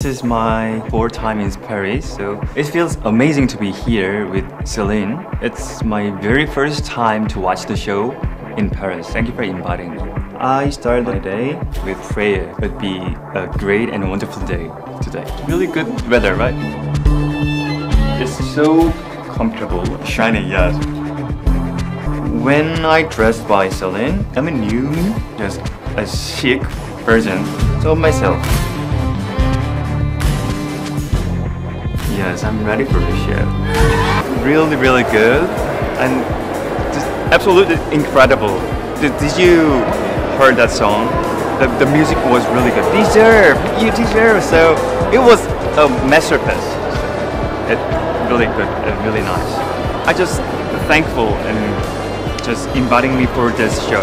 This is my fourth time in Paris, so it feels amazing to be here with Celine. It's my very first time to watch the show in Paris. Thank you for inviting me. I started my day with prayer. It would be a great and wonderful day today. Really good weather, right? It's so comfortable. Shiny, yes. When I dress by Celine, I'm a new, just a chic version of myself. Yes, I'm ready for this show. Really, really good and just absolutely incredible. Did you heard that song? The music was really good. You deserve. So it was a masterpiece. It's really good and really nice. I'm just thankful and just inviting me for this show.